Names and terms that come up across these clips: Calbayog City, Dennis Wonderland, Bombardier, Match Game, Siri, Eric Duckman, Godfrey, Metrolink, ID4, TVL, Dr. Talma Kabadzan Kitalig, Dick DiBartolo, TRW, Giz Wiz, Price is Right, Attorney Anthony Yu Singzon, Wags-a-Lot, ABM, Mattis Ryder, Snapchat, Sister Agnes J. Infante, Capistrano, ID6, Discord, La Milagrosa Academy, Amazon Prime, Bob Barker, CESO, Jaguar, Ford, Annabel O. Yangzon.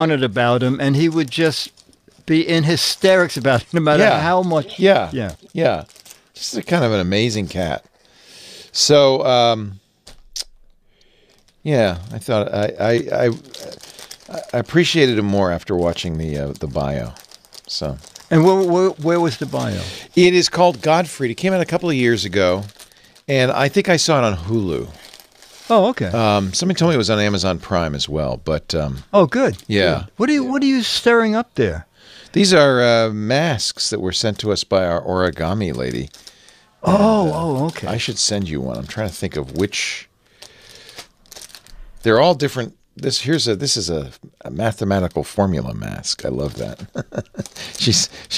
about him, and he would just be in hysterics about it, no matter how much. Yeah. Just a kind of an amazing cat. So, yeah, I thought I appreciated him more after watching the bio. So. And where was the bio? It is called Godfrey. It came out a couple of years ago, and I think I saw it on Hulu. Oh, okay. Somebody told me it was on Amazon Prime as well, but oh, good. Yeah. Good. What are you stirring up there? These are masks that were sent to us by our origami lady. Oh, and, okay. I should send you one. I'm trying to think of which. They're all different. This is a mathematical formula mask. I love that. she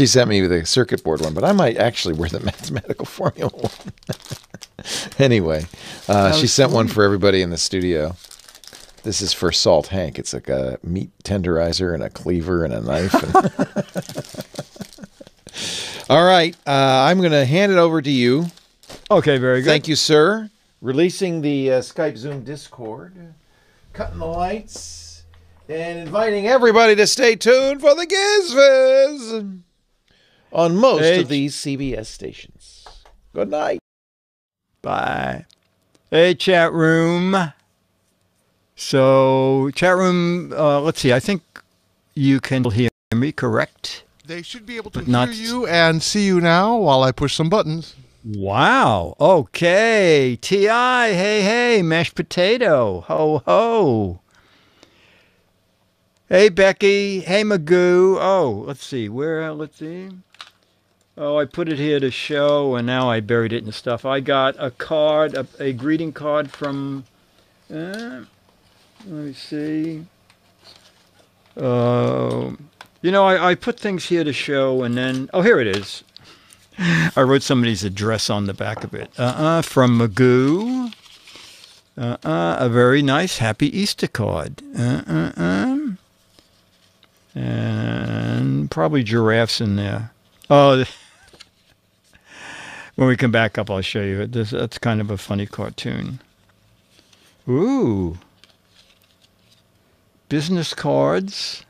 sent me the circuit board one, but I might actually wear the mathematical formula one. Anyway, she sent one for everybody in the studio. This is for Salt Hank. It's like a meat tenderizer and a cleaver and a knife. All right, I'm going to hand it over to you. Okay, very good. Thank you, sir. Releasing the Skype, Zoom, Discord. Cutting the lights and inviting everybody to stay tuned for the Giz Wiz on most of these CBS stations. Good night. Bye. Hey, chat room. So, chat room, let's see. I think you can hear me, correct? They should be able to hear you and see you now while I push some buttons. Wow. Okay. T.I. Hey, hey. Mashed potato. Ho, ho. Hey, Becky. Hey, Magoo. Oh, let's see. Where? Let's see. Oh, I put it here to show, and now I buried it in stuff. I got a card, a greeting card from, let me see. You know, I put things here to show, and then, oh, here it is. I wrote somebody's address on the back of it. From Magoo. A very nice Happy Easter card. And probably giraffes in there. Oh, when we come back up, I'll show you it. That's kind of a funny cartoon. Ooh. Business cards.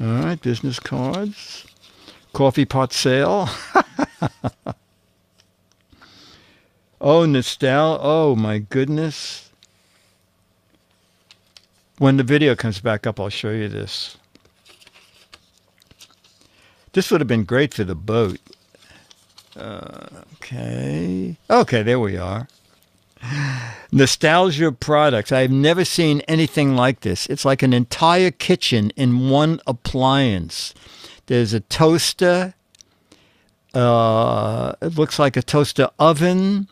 All right, business cards. Coffee pot sale. Oh, nostalgia. Oh, my goodness. When the video comes back up, I'll show you this. This would have been great for the boat. Okay. Okay, there we are. Nostalgia products. I've never seen anything like this. It's like an entire kitchen in one appliance. There's a toaster. It looks like a toaster oven.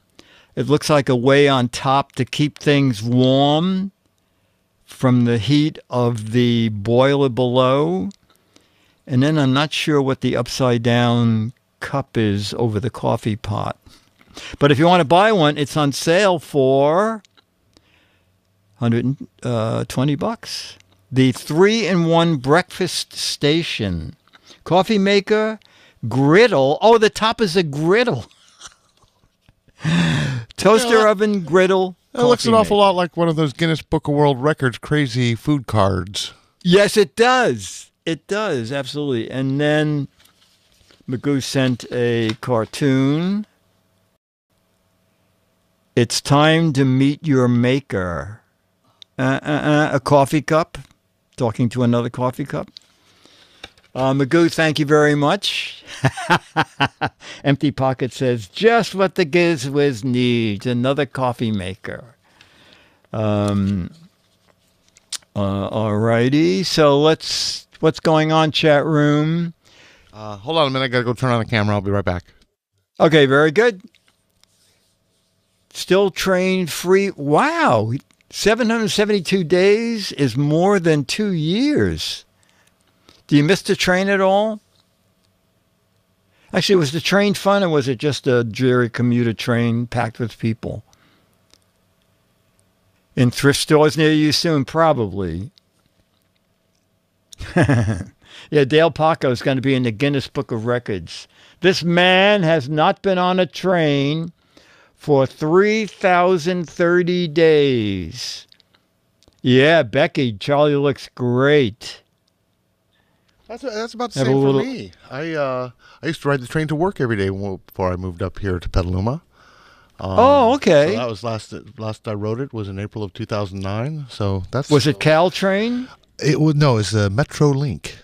It looks like a way on top to keep things warm from the heat of the boiler below. And then I'm not sure what the upside down cup is over the coffee pot. But if you want to buy one, it's on sale for $120. The 3-in-1 breakfast station. Coffee maker, griddle. Oh, the top is a griddle. Toaster oven, griddle. That looks an awful lot like one of those Guinness Book of World Records crazy food cards. Yes, it does. It does, absolutely. And then Magoo sent a cartoon. It's time to meet your maker. A coffee cup. Talking to another coffee cup. Magoo, thank you very much. Empty Pocket says, just what the Giz Wiz needs, another coffee maker. All righty. So what's going on, chat room? Hold on a minute. I got to go turn on the camera. I'll be right back. Okay, very good. Still trained free. Wow. 772 days is more than 2 years. Do you miss the train at all? Actually, was the train fun, or was it just a dreary commuter train packed with people? In thrift stores near you soon, probably. Yeah, Dale Paco is going to be in the Guinness Book of Records. This man has not been on a train for 3,030 days. Yeah, Becky, Charlie looks great. That's about the same for me. I used to ride the train to work every day before I moved up here to Petaluma. Oh, okay. So that was last I rode it was in April of 2009. So that's was it Caltrain? It was no, it's a Metrolink.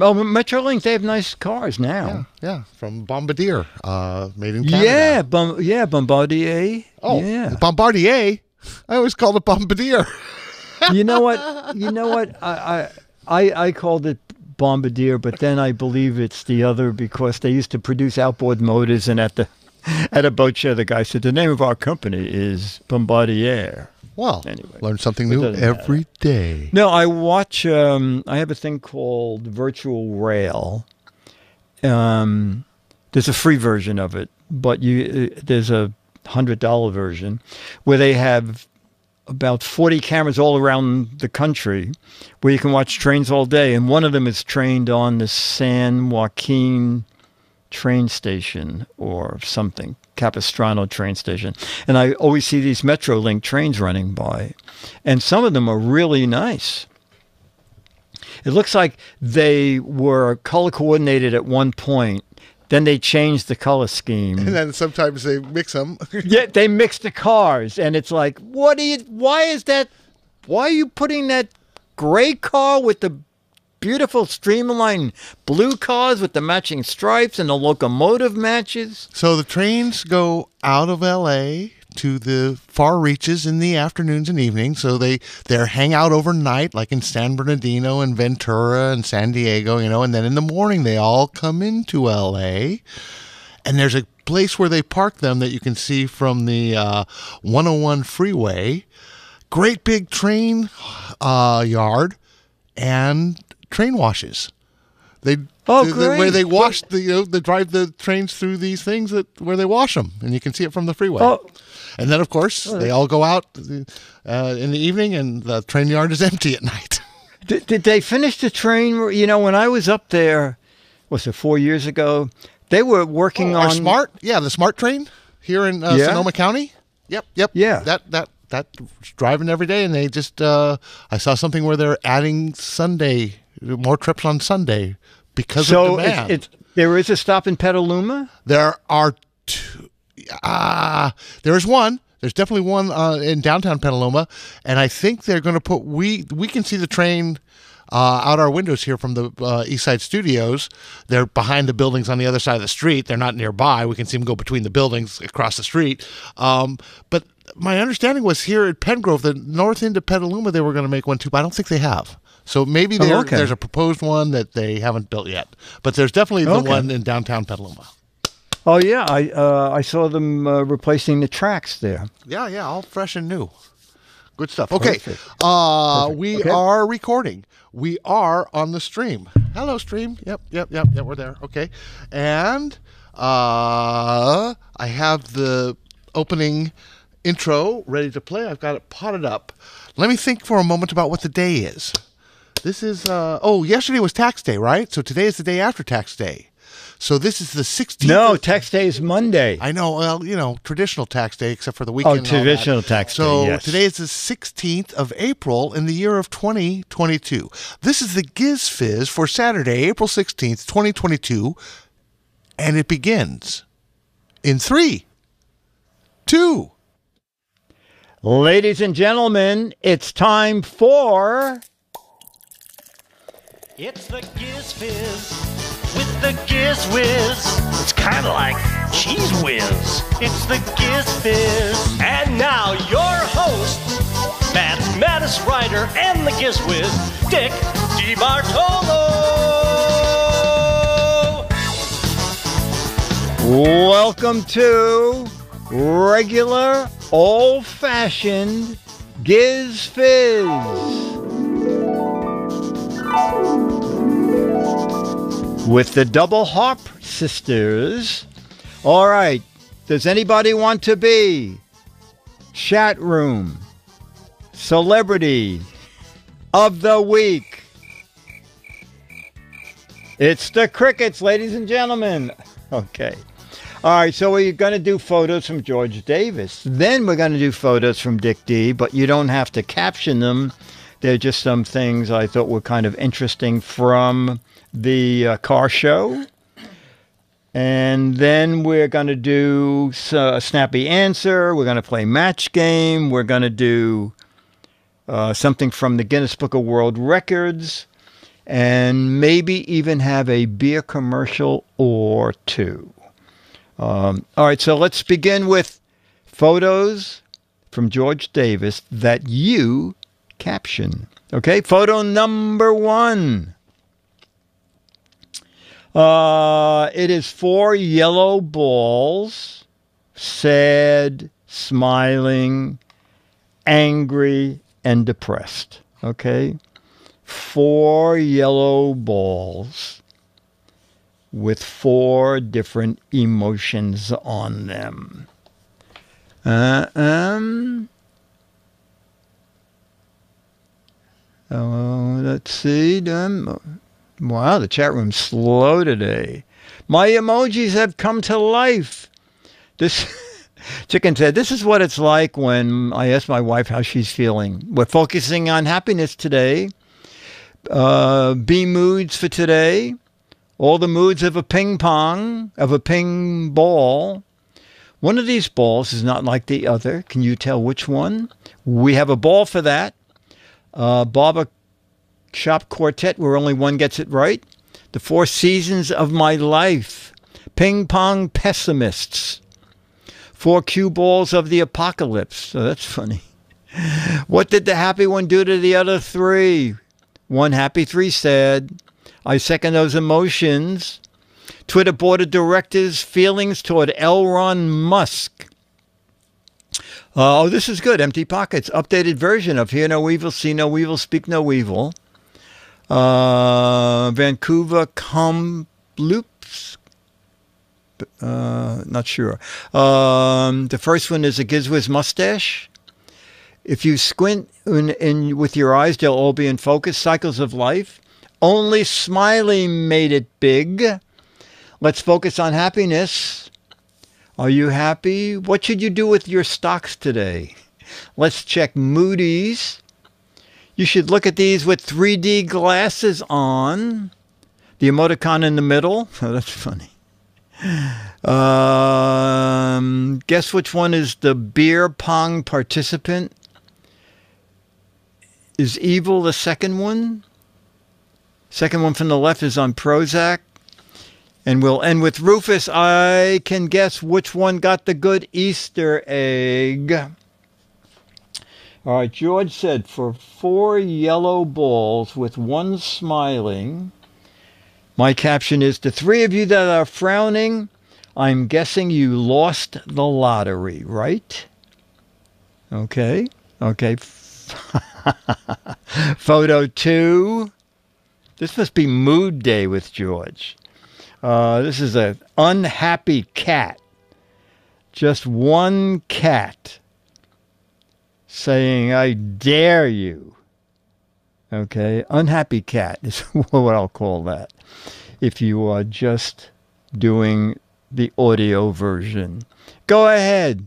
Oh, Metrolink, they have nice cars now. Yeah, from Bombardier, made in Canada. Yeah, Bombardier. Oh, yeah. Bombardier. I always called it Bombardier. You know what? I called it Bombardier, but then I believe it's the other because they used to produce outboard motors, and at a boat show, the guy said the name of our company is Bombardier. Well, anyway, learn something new every day. No, I watch. I have a thing called Virtual Rail. There's a free version of it, but there's a $100 version where they have about 40 cameras all around the country where you can watch trains all day. And one of them is trained on the San Joaquin train station or something, Capistrano train station. And I always see these Metrolink trains running by. And some of them are really nice. It looks like they were color coordinated at one point. Then they changed the color scheme. And then sometimes they mix them. Yeah, they mix the cars. And it's like, why are you putting that gray car with the beautiful streamlined blue cars with the matching stripes and the locomotive matches? So the trains go out of L.A. to the far reaches in the afternoons and evenings. So they hang out overnight, like in San Bernardino and Ventura and San Diego, and then in the morning they all come into L.A. And there's a place where they park them that you can see from the 101 freeway. Great big train yard and train washes. Where they wash they drive the trains through these things where they wash them, and you can see it from the freeway. Oh. And then, of course, they all go out in the evening, and the train yard is empty at night. Did they finish the train? You know, when I was up there, was it 4 years ago? They were working on SMART. Yeah, the SMART train here in Sonoma County. Yep. Yeah, that's driving every day, and they just I saw something where they're adding Sunday. More trips on Sunday because of demand. There is a stop in Petaluma? There are two. There is one. There's definitely one in downtown Petaluma. And I think they're going to put... We can see the train out our windows here from the East Side Studios. They're behind the buildings on the other side of the street. They're not nearby. We can see them go between the buildings across the street. But my understanding was here at Pengrove, the north end of Petaluma, they were going to make one too, but I don't think they have. So maybe there's a proposed one that they haven't built yet, but there's definitely the one in downtown Petaluma. Oh yeah, I saw them replacing the tracks there. Yeah, all fresh and new. Good stuff. Okay, we are recording. We are on the stream. Hello, stream. Yep. We're there. Okay, and I have the opening intro ready to play. I've got it potted up. Let me think for a moment about what the day is. This is, yesterday was tax day, right? So today is the day after tax day. So this is the 16th. No, tax day is Monday. I know, well, traditional tax day, except for the weekend. Oh, traditional tax day, yes. So today is the 16th of April in the year of 2022. This is the Giz Fizz for Saturday, April 16th, 2022. And it begins in 3, 2. Ladies and gentlemen, it's time for... It's the Giz Fizz with the Giz Wiz. It's kind of like Cheese Whiz. It's the Giz Fizz. And now your host, Mattis Ryder, and the Giz Wiz, Dick DiBartolo. Welcome to regular, old-fashioned Giz Fizz. With the double harp sisters. All right. Does anybody want to be? Chat room. Celebrity of the week. It's the crickets, ladies and gentlemen. Okay. All right, so we're going to do photos from George Davis. Then we're going to do photos from Dick D, but you don't have to caption them. They're just some things I thought were kind of interesting from the car show. And then we're going to do a snappy answer. We're going to play Match Game. We're going to do something from the Guinness Book of World Records. And maybe even have a beer commercial or two. All right, so let's begin with photos from George Davis that you caption. Okay, photo number one. It is four yellow balls, sad, smiling, angry, and depressed. Okay, four yellow balls with four different emotions on them. Let's see. Wow, the chat room's slow today. My emojis have come to life. This chicken said, this is what it's like when I ask my wife how she's feeling. We're focusing on happiness today. B moods for today. All the moods of a ping pong, of a ping ball. One of these balls is not like the other. Can you tell which one? We have a ball for that. Barber Shop Quartet, where only one gets it right. The Four Seasons of My Life. Ping Pong Pessimists. Four cue balls of the apocalypse. So that's funny. What did the happy one do to the other three? One happy, three sad. I second those emotions. Twitter board of directors' feelings toward L. Ron Musk. Oh, this is good. Empty Pockets. Updated version of Hear No Evil, See No Evil, Speak No Evil. Vancouver Kamloops. Not sure. The first one is a Giz Wiz mustache. If you squint with your eyes, they'll all be in focus. Cycles of life. Only Smiley made it big. Let's focus on happiness. Are you happy? What should you do with your stocks today? Let's check Moody's. You should look at these with 3D glasses on. The emoticon in the middle. Oh, that's funny. Guess which one is the beer pong participant? Is evil the second one? Second one from the left is on Prozac. And we'll end with Rufus. I can guess which one got the good Easter egg. All right, George said, for four yellow balls with one smiling. My caption is, the three of you that are frowning, I'm guessing you lost the lottery, right? Okay, okay. Photo two. This must be mood day with George. This is an unhappy cat. Just one cat saying, I dare you. Okay, unhappy cat is what I'll call that if you are just doing the audio version. Go ahead.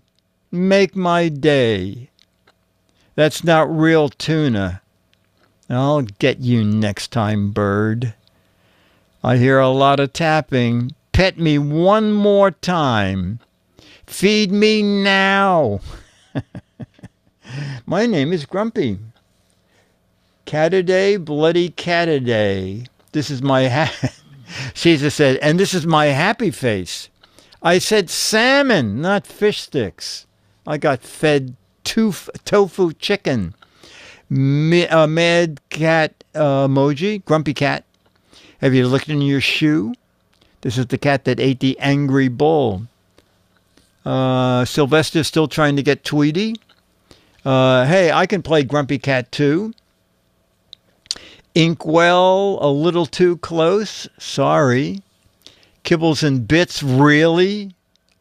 Make my day. That's not real tuna. I'll get you next time, bird. I hear a lot of tapping. Pet me one more time. Feed me now. My name is Grumpy. Cataday, bloody Cataday. This is my Caesar said, and this is my happy face. I said salmon, not fish sticks. I got fed tofu chicken. Mad cat emoji, grumpy cat. Have you looked in your shoe? This is the cat that ate the angry bull. Sylvester's still trying to get Tweety. Hey, I can play grumpy cat too. Inkwell, a little too close. Sorry. Kibbles and bits, really?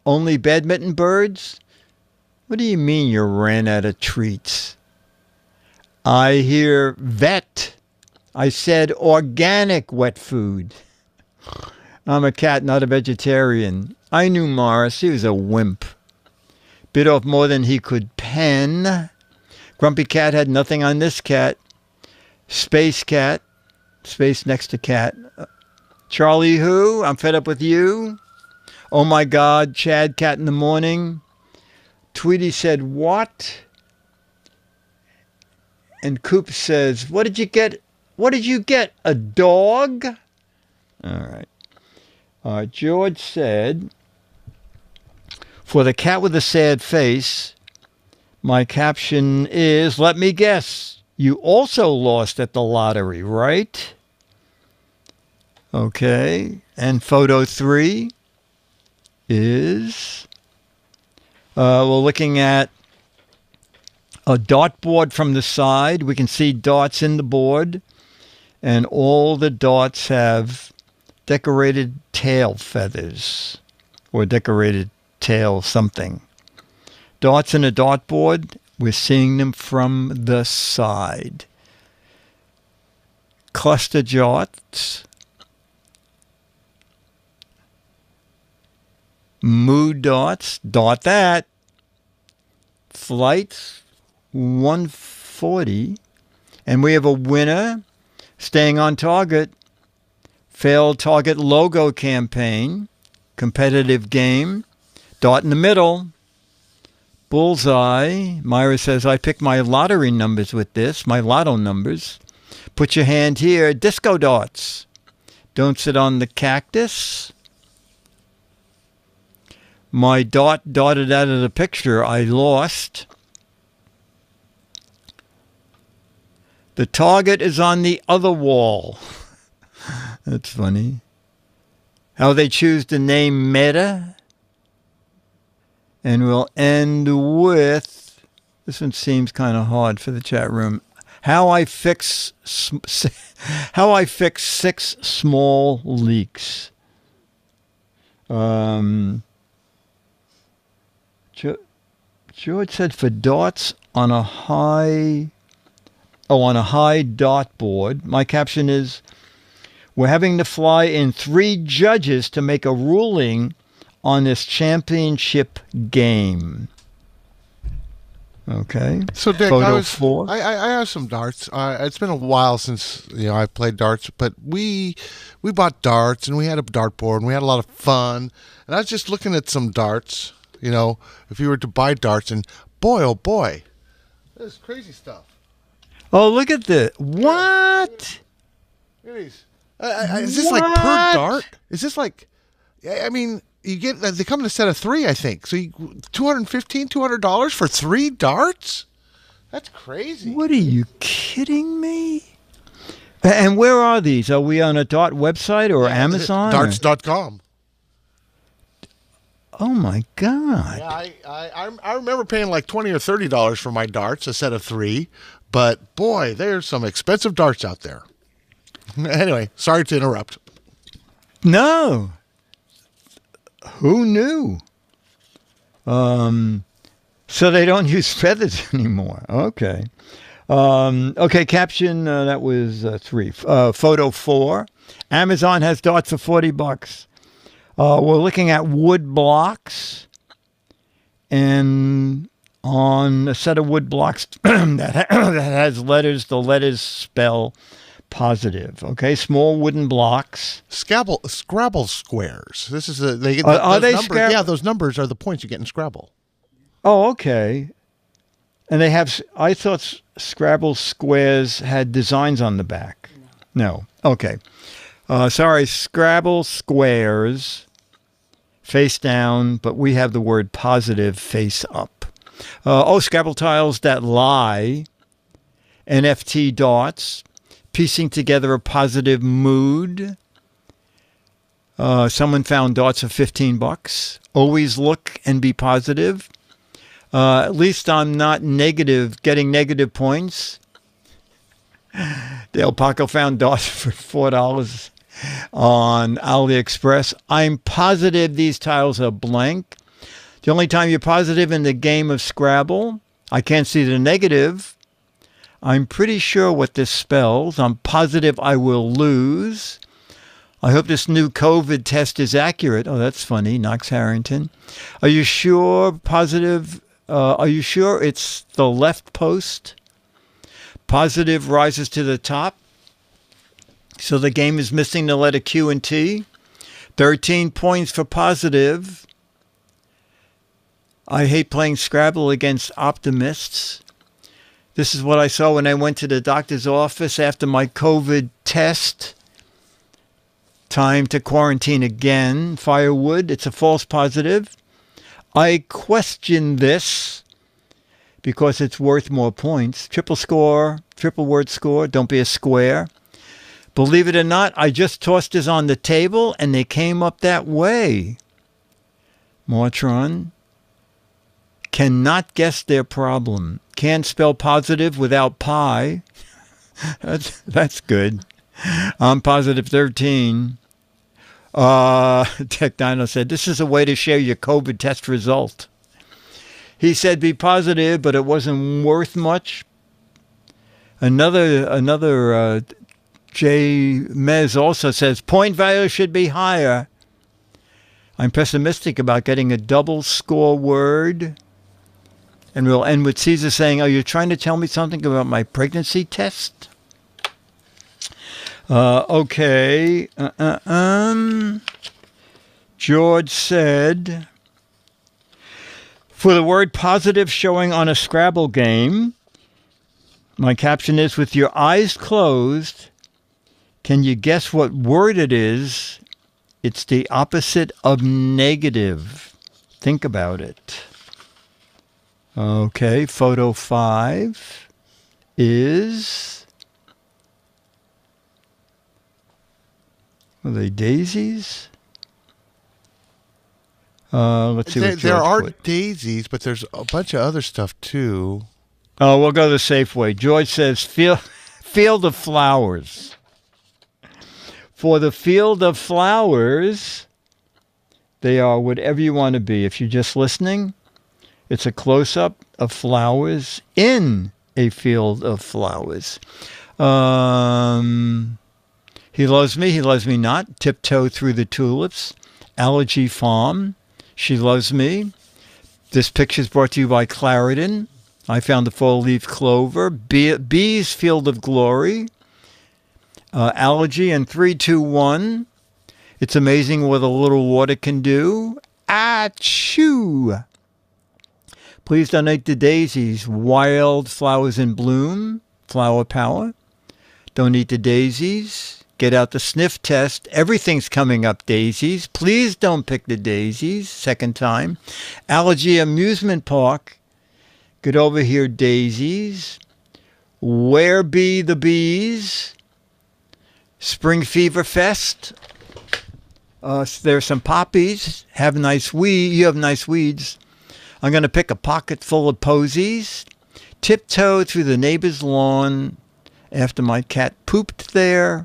Only badminton birds? What do you mean you ran out of treats? I hear vet. I said organic wet food. I'm a cat, not a vegetarian. I knew Morris. He was a wimp. Bit off more than he could pen. Grumpy Cat had nothing on this cat. Space Cat. Space next to Cat. Charlie Who? I'm fed up with you. Oh my God. Chad Cat in the morning. Tweety said, what? And Coop says, what did you get? What did you get? A dog? All right. George said, for the cat with a sad face, my caption is, let me guess, you also lost at the lottery, right? Okay. And photo 3 is... we're looking at a dartboard from the side. We can see darts in the board, and all the darts have decorated tail feathers or decorated tail something. Darts in a dartboard, we're seeing them from the side. Cluster darts. Mood darts, dot that. Flights, 140. And we have a winner, staying on target. Failed target logo campaign. Competitive game. Dot in the middle. Bullseye. Myra says, I picked my lottery numbers with this, my lotto numbers. Put your hand here. Disco darts. Don't sit on the cactus. My dot dotted out of the picture. I lost. The target is on the other wall. That's funny. How they choose the name Meta. And we'll end with, this one seems kind of hard for the chat room. How I fix 6 small leaks. George said for darts on a high, dart board. My caption is, we're having to fly in 3 judges to make a ruling on this championship game. Okay. So Dick, I have some darts. It's been a while since I've played darts, but we bought darts and we had a dartboard and we had a lot of fun. And I was just looking at some darts. You know, if you were to buy darts, and boy, oh boy, this is crazy stuff. Oh, look at this. What? Look at these. Is this like per dart? Is this like, I mean, you get, they come in a set of 3, I think. So you, $215, $200 for 3 darts? That's crazy. What, are you kidding me? And where are these? Are we on a dart website or Amazon? Darts.com. Oh my God! Yeah, I remember paying like $20 or $30 for my darts, a set of 3, but boy, there's some expensive darts out there. Anyway, sorry to interrupt. No, who knew? So they don't use feathers anymore. Okay, okay. Caption that was 3. Photo 4. Amazon has darts for $40. We're looking at wood blocks, and on a set of wood blocks that has letters, the letters spell positive. Okay, small wooden blocks. Scrabble squares. This is a, they get are they numbers, yeah, those numbers are the points you get in Scrabble. Oh, okay. And they have, I thought Scrabble squares had designs on the back. No. Okay. Sorry, Scrabble squares, face down, but we have the word positive face up. Oh, Scrabble tiles that lie, NFT dots, piecing together a positive mood. Someone found dots of $15. Always look and be positive. At least I'm not negative, getting negative points. Del Paco found dots for $4. On AliExpress. I'm positive these tiles are blank. The only time you're positive in the game of Scrabble. I can't see the negative. I'm pretty sure what this spells. I'm positive I will lose. I hope this new COVID test is accurate. Oh, that's funny. Knox Harrington. Are you sure? Positive. Are you sure it's the left post? Positive rises to the top. So the game is missing the letter Q and T. 13 points for positive. I hate playing Scrabble against optimists. This is what I saw when I went to the doctor's office after my COVID test. Time to quarantine again. Firewood, it's a false positive. I question this because it's worth more points. Triple score, triple word score, don't be a square. Believe it or not, I just tossed this on the table and they came up that way. Mortron. Cannot guess their problem. Can't spell positive without pi. That's good. I'm positive 13. Tech Dino said, this is a way to share your COVID test result. He said be positive, but it wasn't worth much. Another J. Mez also says, point value should be higher. I'm pessimistic about getting a double score word. And we'll end with Caesar saying, are you trying to tell me something about my pregnancy test? Okay. George said, for the word positive showing on a Scrabble game, my caption is, with your eyes closed, can you guess what word it is? It's the opposite of negative. Think about it. Okay, photo 5 is, are they daisies? Let's see. There are daisies, but there's a bunch of other stuff too. Oh, we'll go the safe way. George says, field of flowers. For the field of flowers, they are whatever you want to be. If you're just listening, it's a close-up of flowers in a field of flowers. He loves me not. Tiptoe through the tulips. Allergy Farm, she loves me. This picture is brought to you by Claritin. I found the four-leaf clover. Bee's Field of Glory. Allergy and 3, 2, 1. It's amazing what a little water can do. Achoo! Please donate to daisies. Wild flowers in bloom. Flower power. Donate to daisies. Get out the sniff test. Everything's coming up, daisies. Please don't pick the daisies. Second time. Allergy amusement park. Get over here, daisies. Where be the bees? Spring fever fest. There's some poppies. Have nice weeds. You have nice weeds. I'm going to pick a pocket full of posies, tiptoe through the neighbor's lawn after my cat pooped there.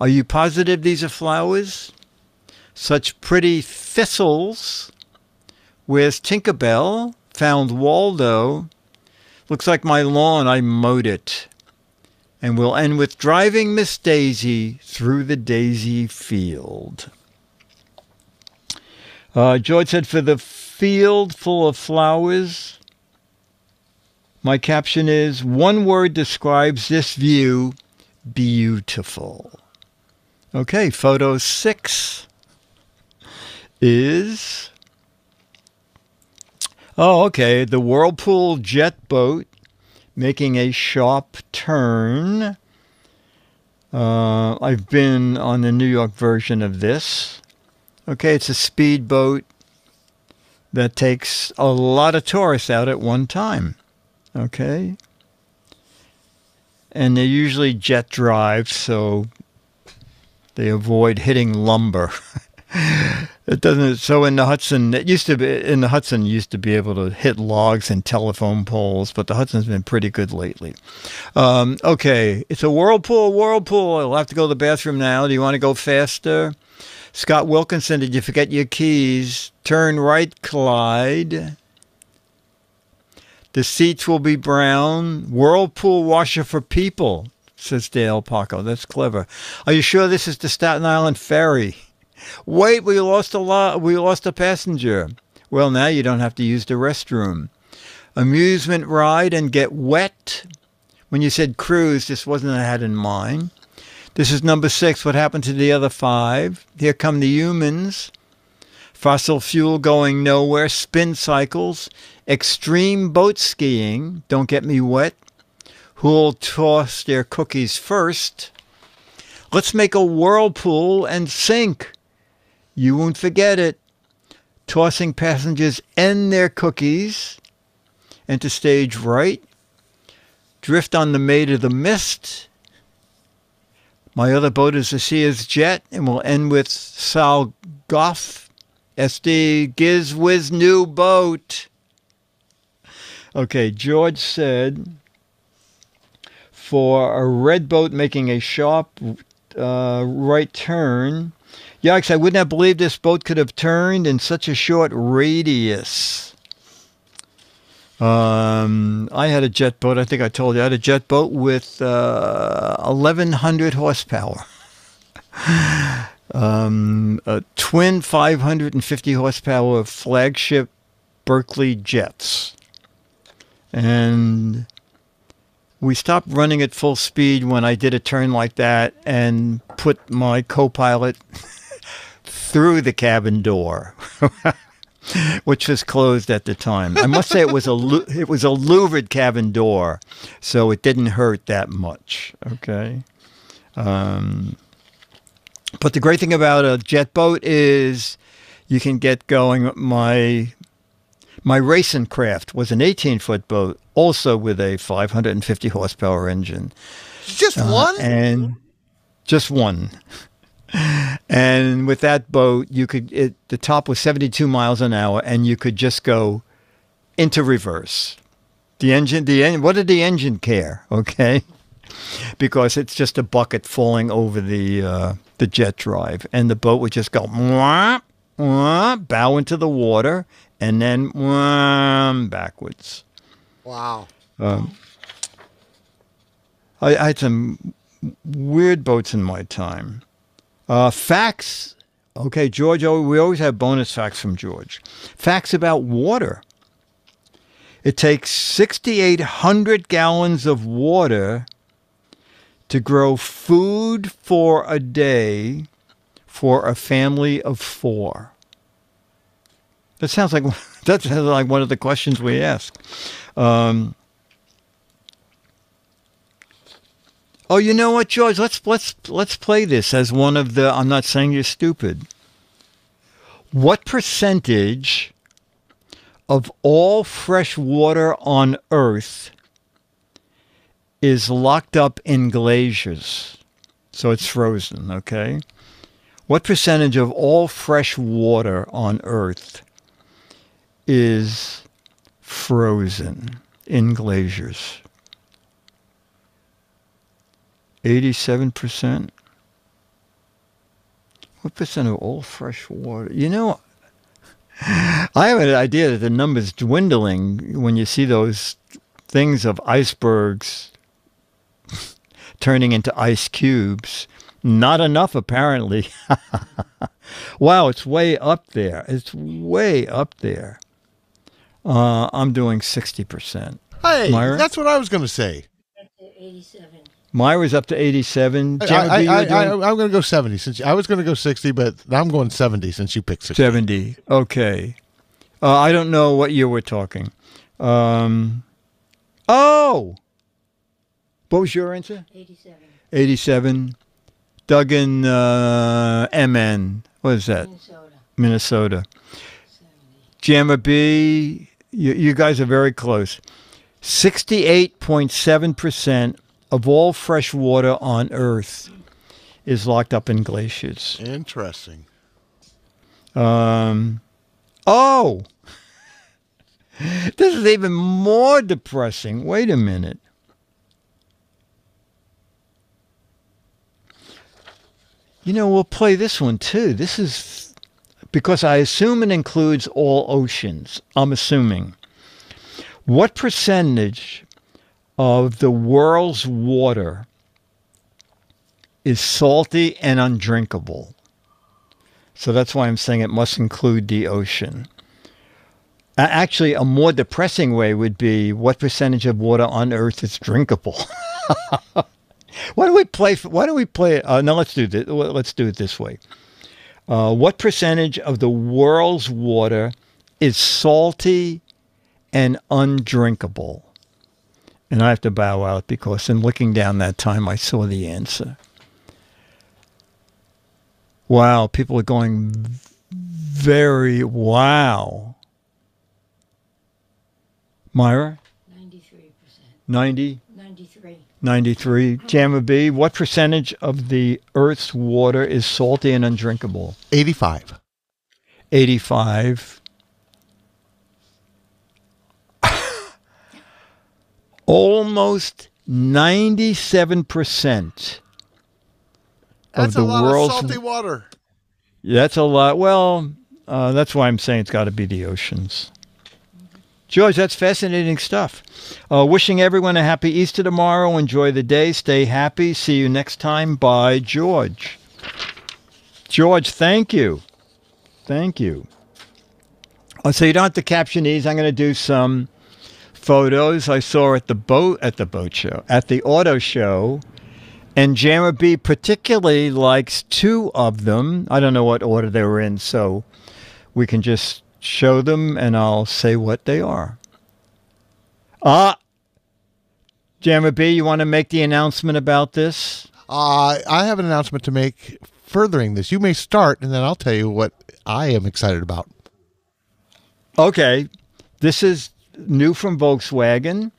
Are you positive these are flowers? Such pretty thistles. Where's Tinkerbell? Found Waldo. Looks like my lawn, I mowed it. And we'll end with driving Miss Daisy through the daisy field. George said for the field full of flowers. My caption is, one word describes this view, beautiful. Okay, photo 6 is, oh, okay, the Whirlpool jet boat making a sharp turn. I've been on the New York version of this. Okay, it's a speedboat that takes a lot of tourists out at one time, okay? And they're usually jet drive, so they avoid hitting lumber. It doesn't, so in the Hudson, it used to be, in the Hudson, used to be able to hit logs and telephone poles, but the Hudson's been pretty good lately. Okay, it's a whirlpool. I'll have to go to the bathroom now. Do you want to go faster? Scott Wilkinson, did you forget your keys? Turn right, Clyde. The seats will be brown. Whirlpool washer for people. says Dale Paco. That's clever. Are you sure this is the Staten Island ferry? Wait, we lost a passenger. Well, now you don't have to use the restroom. Amusement ride and get wet. When you said cruise, this wasn't what I had in mind. This is number 6. What happened to the other 5? Here come the humans. Fossil fuel going nowhere. Spin cycles. Extreme boat skiing. Don't get me wet. Who'll toss their cookies first? Let's make a whirlpool and sink. You won't forget it. Tossing passengers and their cookies. Enter stage right. Drift on the Maid of the Mist. My other boat is the Sears Jet, and we'll end with Sal Goff, SD, Giz Wiz new boat. Okay, George said, for a red boat making a sharp right turn, yikes, I wouldn't have believed this boat could have turned in such a short radius. I had a jet boat, I think I told you, I had a jet boat with 1,100 horsepower. A twin 550 horsepower flagship Berkeley jets. And we stopped running at full speed when I did a turn like that and put my co-pilot through the cabin door. Which was closed at the time. I must say it was a louvered cabin door, so it didn't hurt that much. Okay, but the great thing about a jet boat is you can get going. My racing craft was an 18-foot boat, also with a 550 horsepower engine. Just one, and just one. And with that boat, you could, the top was 72 miles an hour, and you could just go into reverse. What did the engine care? Okay, because it's just a bucket falling over the jet drive, and the boat would just go wah, wah, bow into the water, and then wah, backwards. Wow. I had some weird boats in my time. Facts. Okay, George, we always have bonus facts from George. Facts about water. It takes 6,800 gallons of water to grow food for a day for a family of 4. That sounds like one of the questions we ask. Oh, you know what, George? Let's play this as one of the. I'm not saying you're stupid. What percentage of all fresh water on Earth is locked up in glaciers? So it's frozen, okay? What percentage of all fresh water on Earth is frozen in glaciers? 87%. What percent of all fresh water? You know, I have an idea that the number's dwindling when you see those things of icebergs turning into ice cubes. Not enough, apparently. Wow, it's way up there. It's way up there. I'm doing 60%. Hey, Myra? That's what I was going to say. 87. Myra's up to 87. I'm going to go 70. Since I was going to go 60, but I'm going 70 since you picked 60. 70. Okay. I don't know what year we're talking. Oh! What was your answer? 87. 87. Doug in MN. What is that? Minnesota. 70. Jammer B, you guys are very close. 68.7%. of all fresh water on Earth is locked up in glaciers. Interesting. Oh! This is even more depressing. Wait a minute. You know, we'll play this one too. This is because I assume it includes all oceans. I'm assuming. What percentage of the world's water is salty and undrinkable. So that's why I'm saying it must include the ocean. Actually, a more depressing way would be what percentage of water on Earth is drinkable. Why do we play? No, let's do this. Let's do it this way. What percentage of the world's water is salty and undrinkable? And I have to bow out because in looking down that time, I saw the answer. Wow, people are going very wow. Myra? 93%. 90? 93. 93. Jamma B, what percentage of the Earth's water is salty and undrinkable? 85. 85. Almost 97%. That's a lot of salty water. That's a lot. Well, that's why I'm saying it's got to be the oceans. George, that's fascinating stuff. Wishing everyone a happy Easter tomorrow. Enjoy the day. Stay happy. See you next time. Bye, George. George, thank you. Thank you. So you don't have to caption these. I'm going to do some photos I saw at the auto show. And Jammer B particularly likes two of them. I don't know what order they were in, so we can just show them and I'll say what they are. Jammer B, you want to make the announcement about this? I have an announcement to make furthering this. You may start and then I'll tell you what I am excited about. Okay. This is new from Volkswagen.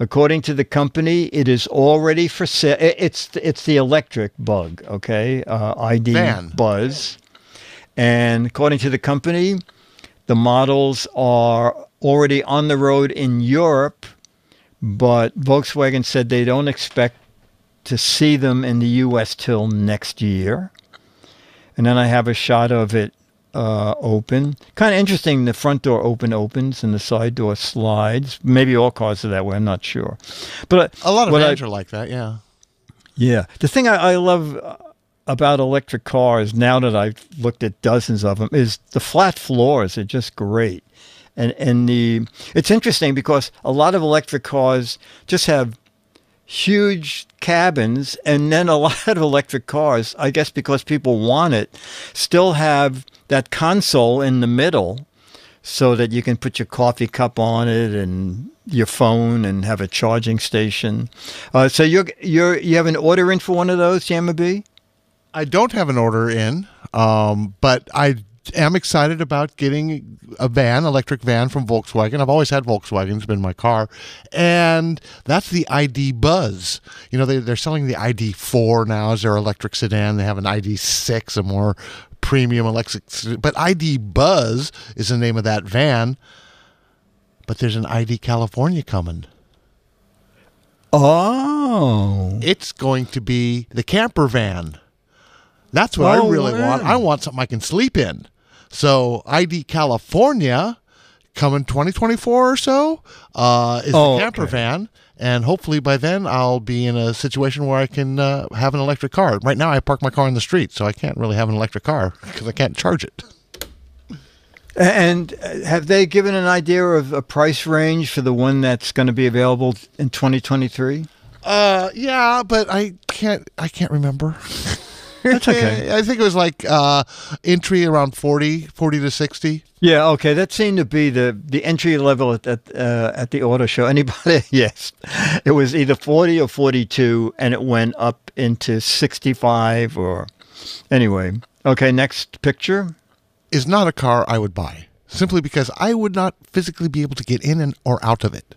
According to the company, it is already for sale. It's the electric bug, okay? ID Buzz. And according to the company, the models are already on the road in Europe, but Volkswagen said they don't expect to see them in the U.S. till next year. And then I have a shot of it open. Kind of interesting, the front door opens and the side door slides. Maybe all cars are that way, I'm not sure. But a lot of cars are like that, yeah. Yeah. The thing I love about electric cars, now that I've looked at dozens of them, is the flat floors are just great. And it's interesting because a lot of electric cars just have huge cabins, and then a lot of electric cars, I guess because people want it, still have that console in the middle so that you can put your coffee cup on it and your phone and have a charging station. So you have an order in for one of those, Jamma B? I don't have an order in, but I am excited about getting a van, electric van from Volkswagen. I've always had Volkswagen. It's been my car. And that's the ID Buzz. You know, they're selling the ID4 now as their electric sedan. They have an ID6, a more premium electric sedan. But ID Buzz is the name of that van. But there's an ID California coming. Oh. It's going to be the camper van. That's what I really want. I want something I can sleep in. So ID California, coming 2024 or so, is the camper van. And hopefully by then I'll be in a situation where I can have an electric car. Right now I park my car in the street, so I can't really have an electric car because I can't charge it. And have they given an idea of a price range for the one that's going to be available in 2023? Yeah, but I can't remember. That's okay. I think it was like entry around 40 to 60. Yeah, okay. That seemed to be the entry level at the auto show. Anybody? Yes. It was either 40 or 42, and it went up into 65 or... Anyway. Okay, next picture. Is not a car I would buy, simply because I would not physically be able to get in and or out of it.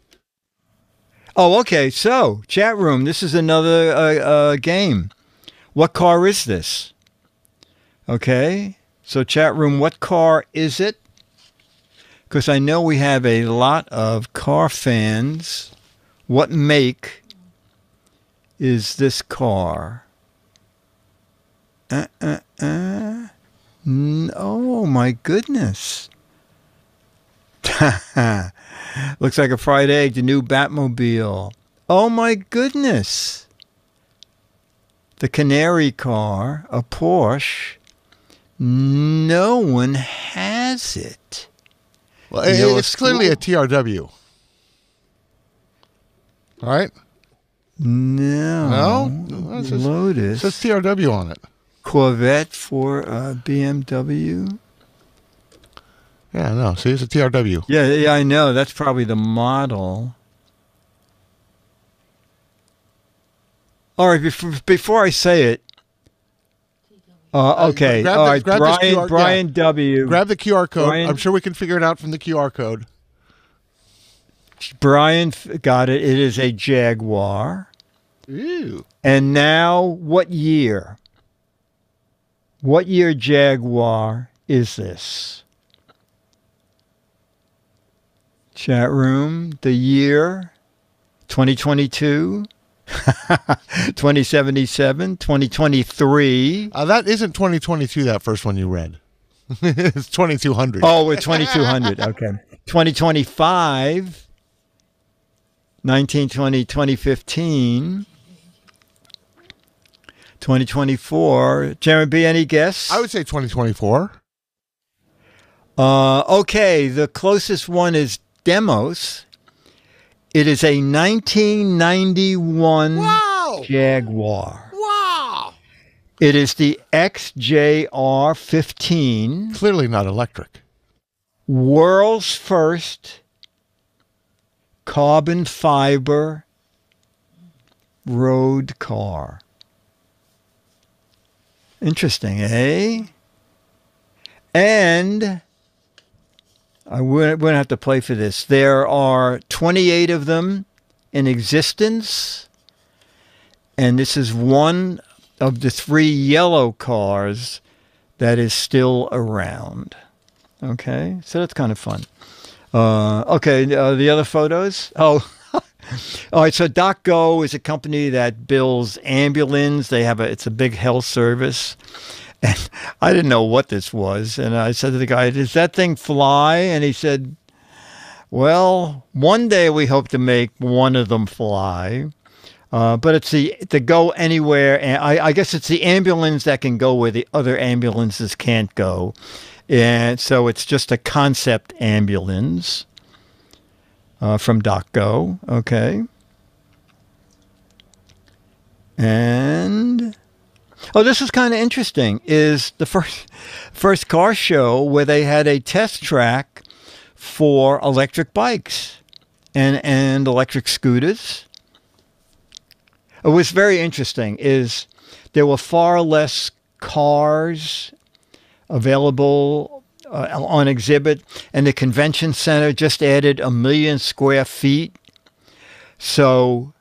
Oh, okay. So, chat room, this is another game. What car is this? Okay. So chat room, what car is it? Because I know we have a lot of car fans. What make is this car? No, oh, my goodness. Looks like a fried egg, the new Batmobile. Oh, my goodness. the canary car, a Porsche. No one has it. Well, it's clearly a TRW. Right? No. No? It's just, Lotus. It says TRW on it. Corvette for BMW. Yeah, no. See, it's a TRW. Yeah, I know. That's probably the model. All right, before I say it, okay, all right, Brian W. Grab the QR code. Brian, I'm sure we can figure it out from the QR code. Brian got it. It is a Jaguar. Ooh. And now, what year? What year Jaguar is this? Chat room, the year 2022, 2077, 2023. That isn't 2022, that first one you read. It's 2200. Oh, it's 2200. Okay. 2025, 1920, 2015. 2024. Jeremy B., any guess? I would say 2024. Okay, the closest one is Demos. It is a 1991 wow. Jaguar. Wow! It is the XJR15. Clearly not electric. World's first carbon fiber road car. Interesting, eh? And we're going to have to play for this. There are 28 of them in existence. And this is one of the three yellow cars that is still around. Okay, so that's kind of fun. Okay, the other photos? Oh, all right, so DocGo is a company that builds ambulance. They have it's a big health service. And I didn't know what this was. And I said to the guy, does that thing fly? And he said, well, one day we hope to make one of them fly. But it's the go anywhere. And I guess it's the ambulance that can go where the other ambulances can't go. And so it's just a concept ambulance. From DocGo, okay. And, oh, this is kind of interesting, is the first car show where they had a test track for electric bikes and electric scooters. What's very interesting is there were far less cars available on exhibit, and the convention center just added 1 million square feet. So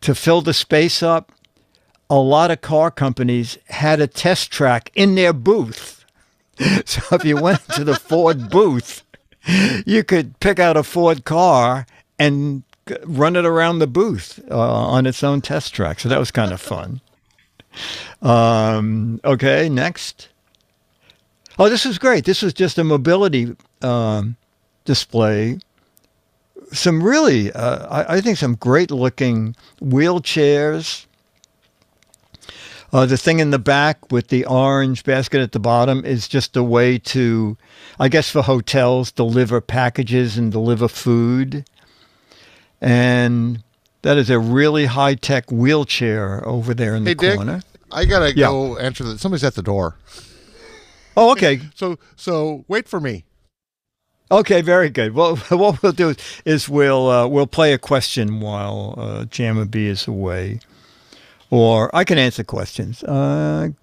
to fill the space up, a lot of car companies had a test track in their booth. So if you went to the Ford booth, you could pick out a Ford car and run it around the booth on its own test track. So that was kind of fun. Okay, next. Oh, this was great. This was just a mobility display. Some really, I think, some great-looking wheelchairs. The thing in the back with the orange basket at the bottom is just a way to, I guess, for hotels, deliver packages and deliver food. And that is a really high-tech wheelchair over there in the corner. Dick, I got to go answer that. Somebody's at the door. Oh, okay. So wait for me. Okay, very good. Well, what we'll do is we'll play a question while Jamma B is away, or I can answer questions.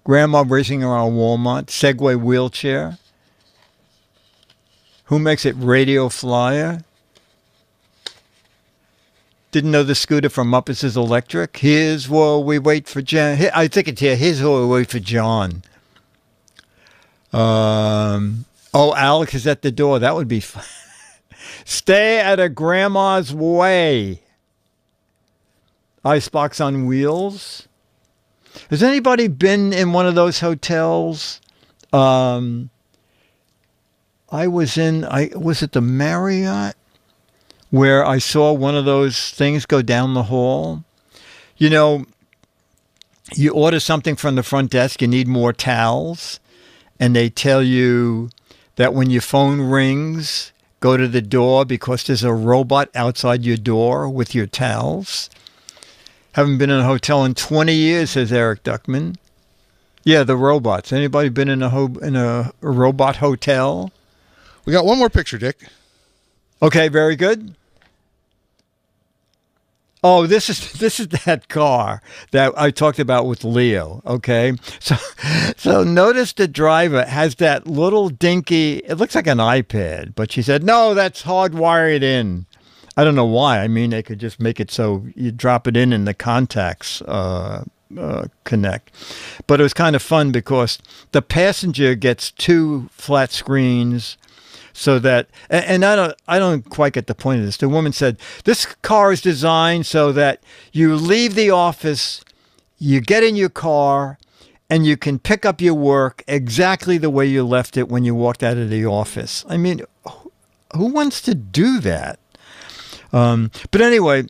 Grandma racing around Walmart, Segway wheelchair. Who makes it? Radio Flyer. Didn't know the scooter from Muppets is electric. Here's where we wait for John. I think it's here. Here's where we wait for John. Oh, Alex is at the door. That would be fun. Stay at a grandma's way. Icebox on wheels. Has anybody been in one of those hotels? I was in, was it the Marriott? Where I saw one of those things go down the hall. You know, you order something from the front desk, you need more towels, and they tell you that when your phone rings, go to the door because there's a robot outside your door with your towels. Haven't been in a hotel in 20 years, says Eric Duckman. Yeah, the robots. Anybody been in a robot hotel? We got one more picture, Dick. Okay, very good. Oh, this is that car that I talked about with Leo, okay? So notice the driver has that little dinky, it looks like an iPad, but she said, no, that's hardwired in. I don't know why. I mean, they could just make it so you drop it in and the contacts connect. But it was kind of fun because the passenger gets two flat screens. So that, and I don't quite get the point of this. The woman said, this car is designed so that you leave the office, you get in your car, and you can pick up your work exactly the way you left it when you walked out of the office. I mean, who wants to do that? But anyway,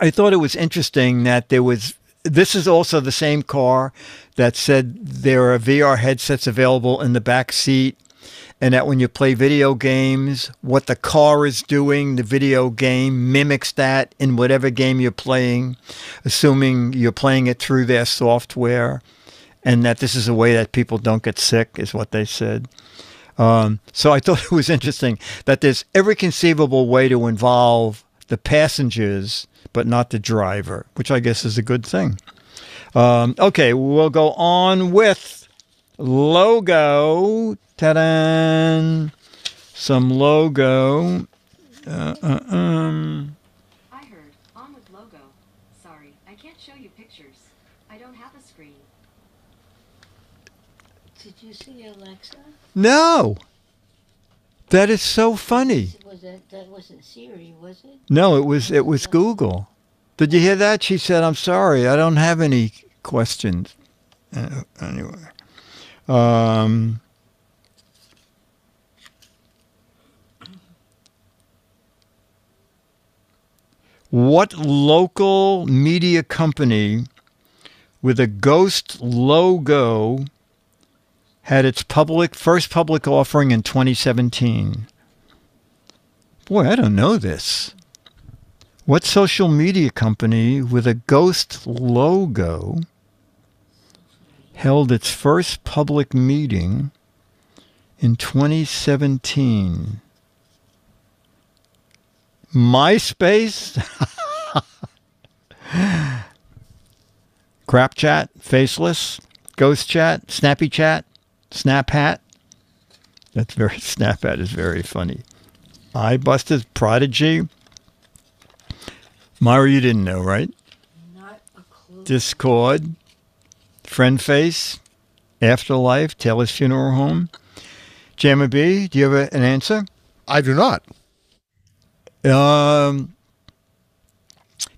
I thought it was interesting that there was, this is also the same car that said there are VR headsets available in the back seat. And that when you play video games, what the car is doing, the video game mimics that in whatever game you're playing, assuming you're playing it through their software, and that this is a way that people don't get sick, is what they said. So I thought it was interesting that there's every conceivable way to involve the passengers, but not the driver, which I guess is a good thing. Okay, we'll go on with logo. Ta-da! Some logo. I heard on with logo. Sorry, I can't show you pictures. I don't have a screen. Did you see Alexa? No. That is so funny. That wasn't Siri, was it? No, it was Google. Did you hear that? She said, "I'm sorry, I don't have any questions." Anyway. What local media company with a ghost logo had its first public offering in 2017? Boy, I don't know this. What social media company with a ghost logo held its first public meeting in 2017? MySpace, Crap Chat, Faceless, Ghost Chat, Snappy Chat, Snap Hat. That's very, Snap Hat is very funny. iBusters, Prodigy. Myra, you didn't know, right? Not a clue. Discord, FriendFace, Afterlife, Taylor's Funeral Home. Jammer B, do you have an answer? I do not.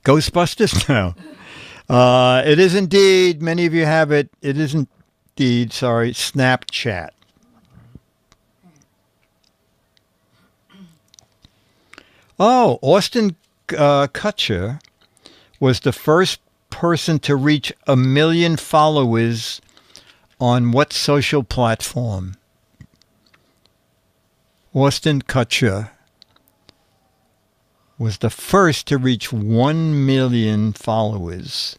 Ghostbusters? No. It is indeed, many of you have it, it is indeed, sorry, Snapchat. Oh, Austin Kutcher was the first person to reach 1 million followers on what social platform? Austin Kutcher was the first to reach 1 million followers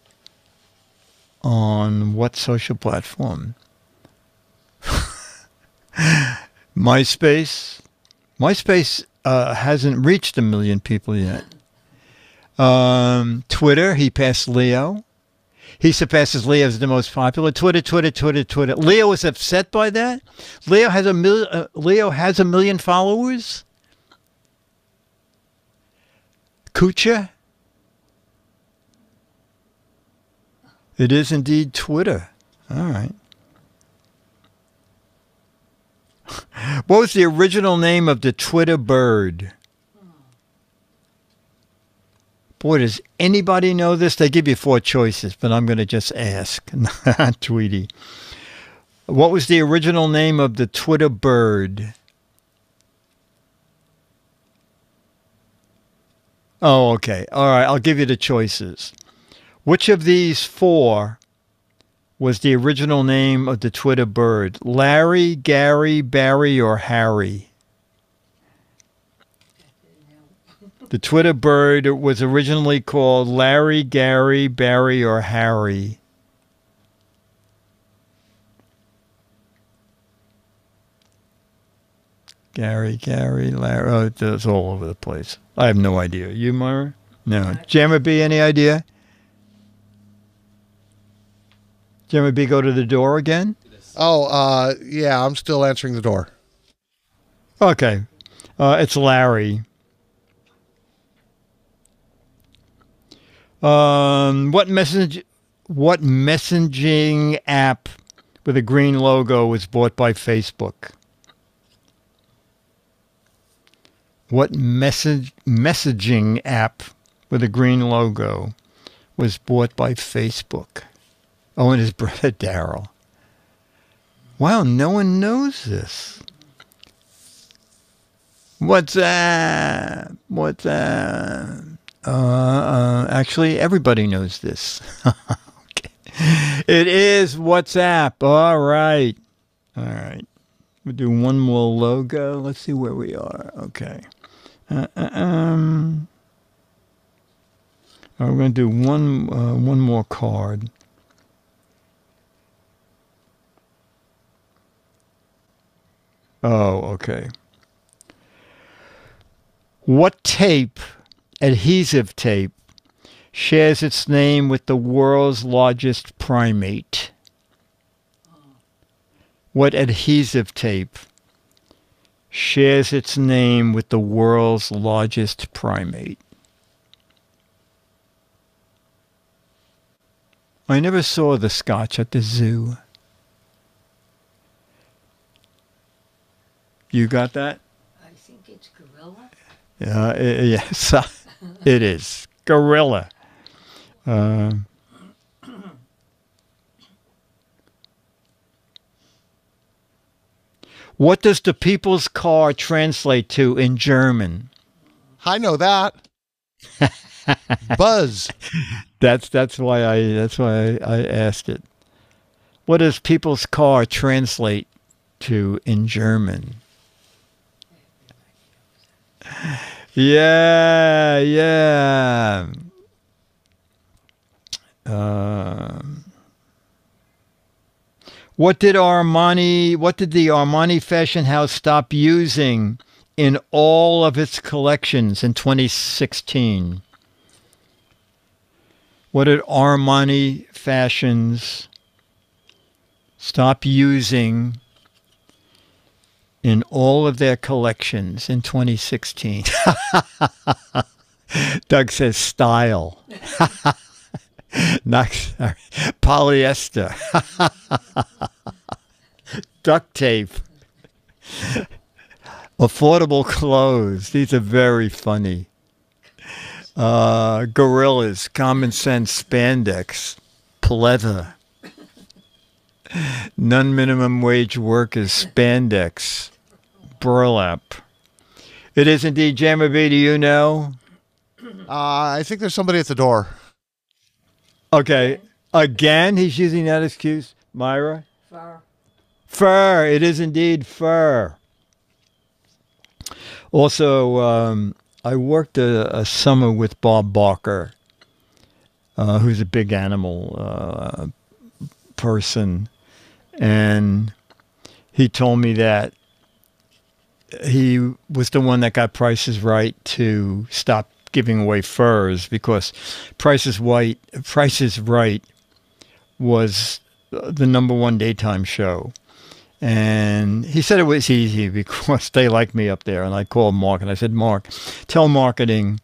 on what social platform? MySpace. MySpace hasn't reached 1 million people yet. Twitter, he passed Leo. He surpasses Leo as the most popular. Twitter. Leo is upset by that? Leo has 1 million followers? Kucha? It is indeed Twitter. All right. What was the original name of the Twitter bird? Boy, does anybody know this? They give you four choices, but I'm going to just ask. Not Tweety. What was the original name of the Twitter bird? Oh, okay. All right. I'll give you the choices. Which of these four was the original name of the Twitter bird? Larry, Gary, Barry, or Harry? The Twitter bird was originally called Larry, Gary, Barry, or Harry. Gary, Gary, Larry. Oh, it's all over the place. I have no idea. You, Myra? No. Jammer B, any idea? Jammer B, go to the door again? Oh, yeah, I'm still answering the door. Okay. It's Larry. What messaging app with a green logo was bought by Facebook? What messaging app with a green logo was bought by Facebook? Oh, and his brother Daryl. Wow, no one knows this. WhatsApp? WhatsApp? Actually, everybody knows this. Okay. It is WhatsApp. All right. All right. We'll do one more logo. Let's see where we are. Okay. We're going to do one more card. Oh, okay. What tape... adhesive tape shares its name with the world's largest primate? What adhesive tape shares its name with the world's largest primate? I never saw the Scotch at the zoo. You got that? I think it's gorilla. Yes. It is gorilla. What does the people's car translate to in German? I know that. Buzz. That's why I asked it. What does people's car translate to in German? Yeah, yeah. What did the Armani fashion house stop using in all of its collections in 2016? What did Armani fashions stop using in all of their collections in 2016? Doug says style. Not, sorry. Polyester. Duct tape. Affordable clothes. These are very funny. Gorillas. Common sense spandex. Pleather. Non-minimum wage workers. Spandex. Burlap. It is indeed. Jammer B, do you know? I think there's somebody at the door. Okay. Again, he's using that excuse. Myra? Fur. Fur. It is indeed fur. Also, I worked a summer with Bob Barker, who's a big animal person. And he told me that he was the one that got Price is Right to stop giving away furs, because Price is Right was the #1 daytime show. And he said it was easy because they like me up there. And I called Mark and I said, Mark, tell marketing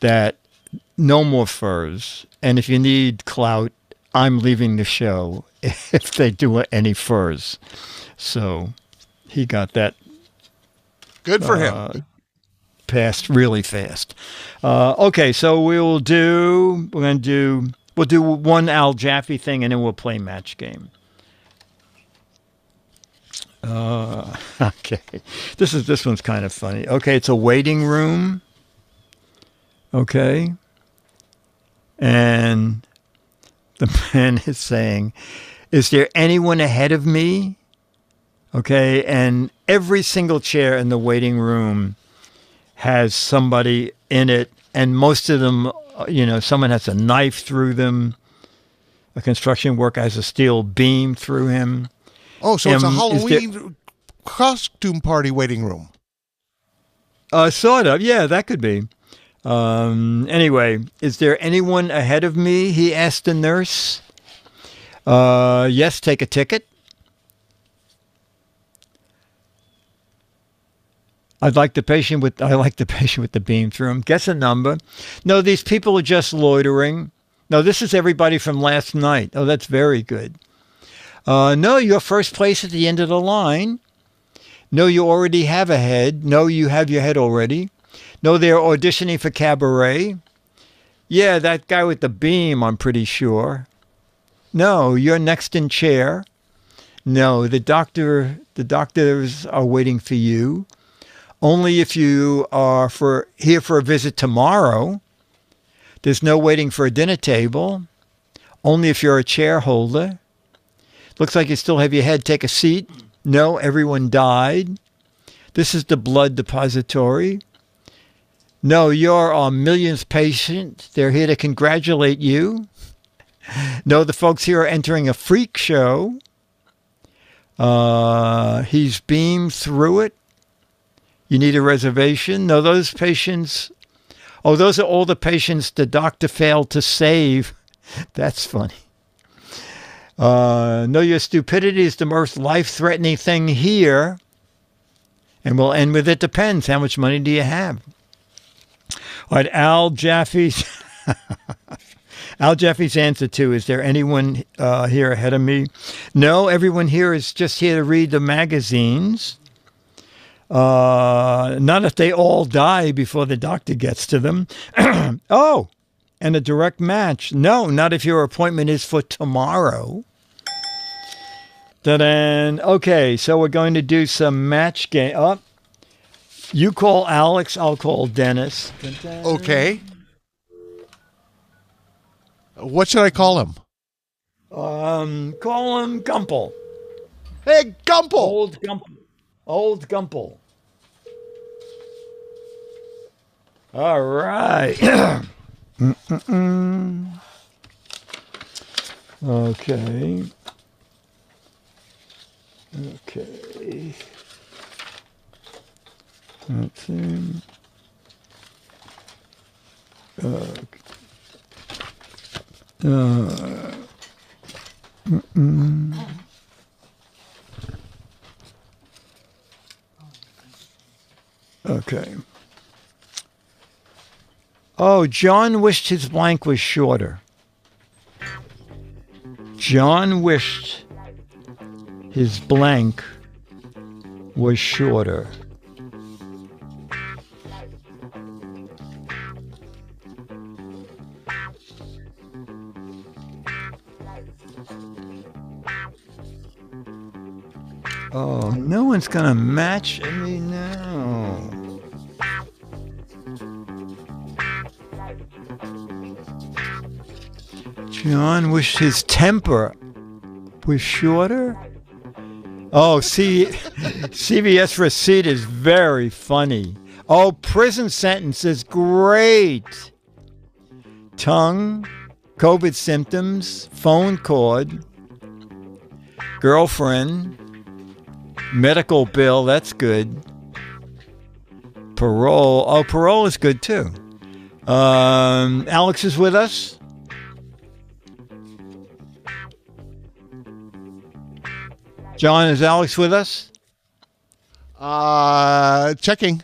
that no more furs. And if you need clout, I'm leaving the show if they do any furs. So he got that. Good for him. Passed really fast. Okay, so we'll do one Al Jaffe thing, and then we'll play Match Game. Okay, this one's kind of funny. Okay, it's a waiting room. Okay, and the man is saying, is there anyone ahead of me? Okay, and every single chair in the waiting room has somebody in it, and most of them, you know, someone has a knife through them. A construction worker has a steel beam through him. Oh, so it's a Halloween costume party waiting room. Sort of, yeah, that could be. Anyway, is there anyone ahead of me? He asked the nurse. Yes, take a ticket. I like the patient with the beam through him. Guess a number. No, these people are just loitering. No, this is everybody from last night. Oh, that's very good. No, you're first place at the end of the line. No, you already have a head. No, you have your head already. No, they're auditioning for cabaret. Yeah, that guy with the beam, I'm pretty sure. No, you're next in chair. No, the doctors are waiting for you. Only if you are here for a visit tomorrow. There's no waiting for a dinner table. Only if you're a chair holder. Looks like you still have your head. Take a seat. No, everyone died. This is the blood depository. No, you're our millionth patient. They're here to congratulate you. No, the folks here are entering a freak show. He's beamed through it. You need a reservation. No, those patients... Oh, those are all the patients the doctor failed to save. That's funny. No, your stupidity is the most life-threatening thing here. And we'll end with, it depends. How much money do you have? All right, Al Jaffe's Al Jaffe's answer to, is there anyone here ahead of me? No, everyone here is just here to read the magazines. Not if they all die before the doctor gets to them. Oh, and a direct match. No, not if your appointment is for tomorrow. Ta-da. Okay, so we're going to do some match game. Oh, you call Alex, I'll call Dennis. Ta-da. Okay. What should I call him? Call him Gumple. Hey, Gumple! Old Gumple. All right. Okay. Let's see. Okay. Oh, John wished his blank was shorter. John wished his blank was shorter. Oh, no one's gonna match me now. John wished his temper was shorter. Oh, see, CBS receipt is very funny. Oh, prison sentence is great. Tongue, COVID symptoms, phone cord, girlfriend, medical bill, that's good. Parole. Oh, parole is good too. Alex is with us. John, is Alex with us? Checking.